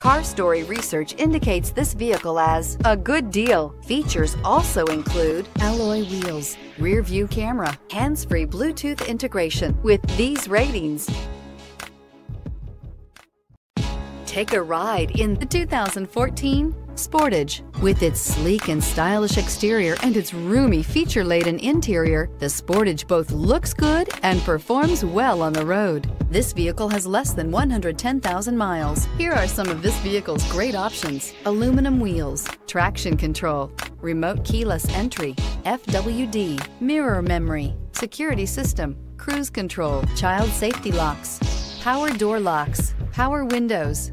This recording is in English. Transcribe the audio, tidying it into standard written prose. CarStory research indicates this vehicle as a good deal. Features also include alloy wheels, rear view camera, hands-free Bluetooth integration. With these ratings, take a ride in the 2014 Sportage. With its sleek and stylish exterior and its roomy feature-laden interior, the Sportage both looks good and performs well on the road. This vehicle has less than 110,000 miles. Here are some of this vehicle's great options: aluminum wheels, traction control, remote keyless entry, FWD, mirror memory, security system, cruise control, child safety locks, power door locks, power windows.